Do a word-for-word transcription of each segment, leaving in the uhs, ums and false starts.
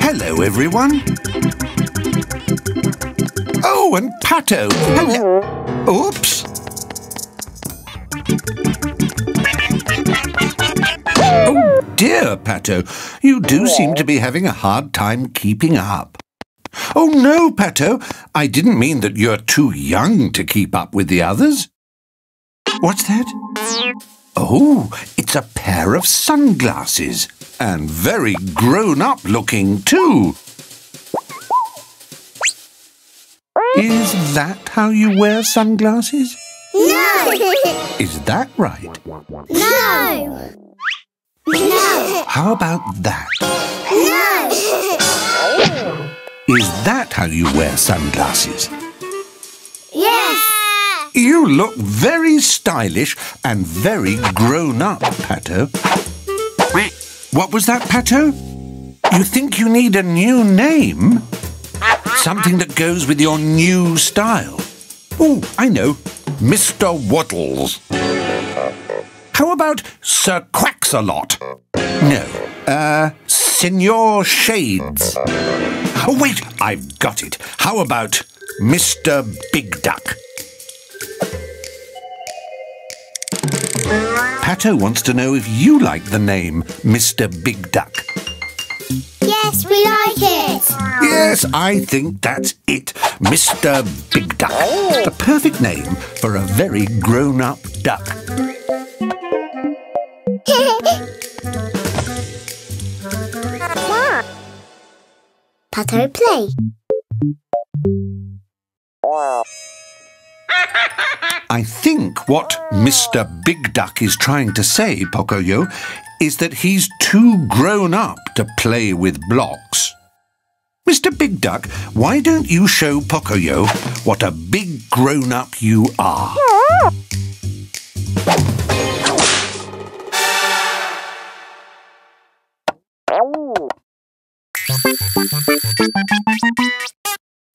Hello, everyone. Oh, and Pato. Hello. Oops. Oh, dear, Pato. You do seem to be having a hard time keeping up. Oh, no, Pato. I didn't mean that you're too young to keep up with the others. What's that? Oh, it's a pair of sunglasses, and very grown-up looking too. Is that how you wear sunglasses? No! Is that right? No! No! How about that? No! Is that how you wear sunglasses? Yes! You look very stylish and very grown-up, Pato. What was that, Pato? You think you need a new name? Something that goes with your new style. Oh, I know. Mister Waddles. How about Sir Quacks-a-Lot? No. Uh, Signor Shades. Oh, wait, I've got it. How about Mister Big Duck? Pato wants to know if you like the name Mister Big Duck. Yes, we like it. Yes, I think that's it. Mister Big Duck. The perfect name for a very grown-up duck. Pato play. I think what Mister Big Duck is trying to say, Pocoyo, is that he's too grown up to play with blocks. Mister Big Duck, why don't you show Pocoyo what a big grown-up you are?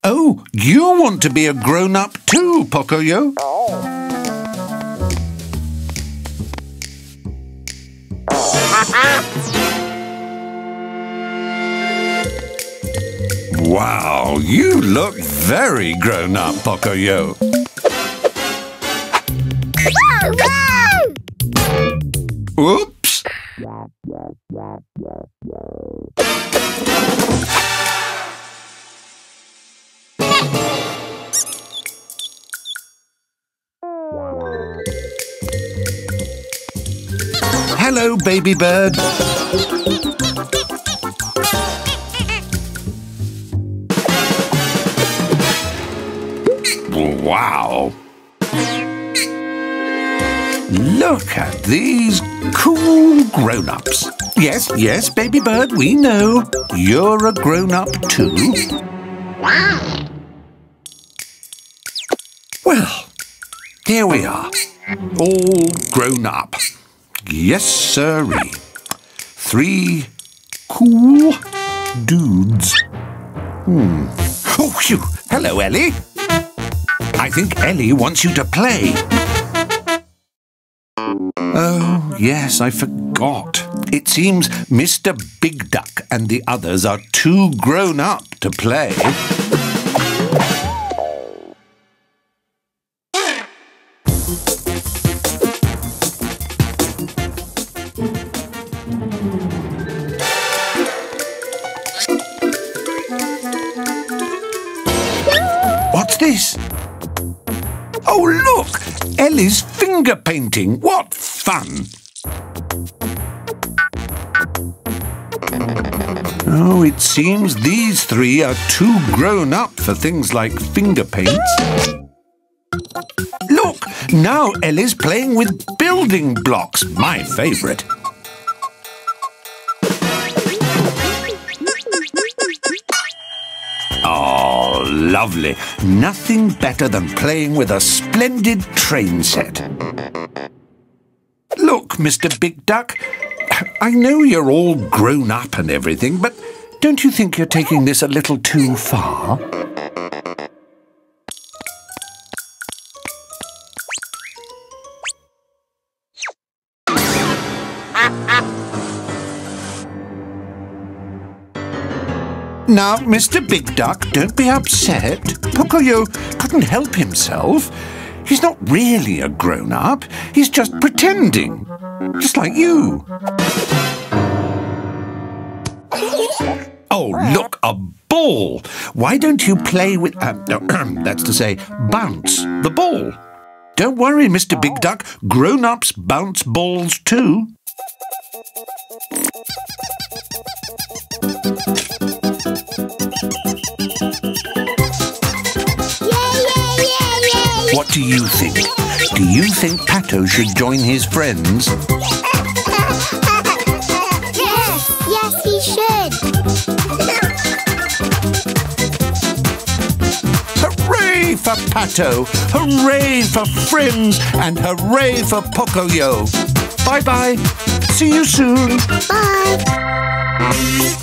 Oh, you want to be a grown-up too, Pocoyo. Wow, you look very grown-up, Pocoyo. Oops. Hello, Baby Bird. Wow! Look at these cool grown-ups. Yes, yes, Baby Bird, we know. You're a grown-up too. Well, here we are, all grown up. Yes, sirree. Three cool dudes. Hmm. Oh, phew. Hello, Ellie. I think Ellie wants you to play. Oh, yes, I forgot. It seems Mister Big Duck and the others are too grown up to play. What's this? Oh, look! Ellie's finger painting. What fun! Oh, it seems these three are too grown up for things like finger paints. Look, now Ellie's playing with building blocks, my favourite. Oh, lovely. Nothing better than playing with a splendid train set. Look, Mister Big Duck, I know you're all grown up and everything, but don't you think you're taking this a little too far? Now, Mister Big Duck, don't be upset. Pocoyo couldn't help himself. He's not really a grown-up. He's just pretending. Just like you. Oh, look, a ball. Why don't you play with... Uh, that's to say, bounce the ball. Don't worry, Mister Big Duck. Grown-ups bounce balls too. What do you think? Do you think Pato should join his friends? Yes, yes he should. Hooray for Pato! Hooray for friends! And hooray for Pocoyo! Bye-bye! See you soon! Bye!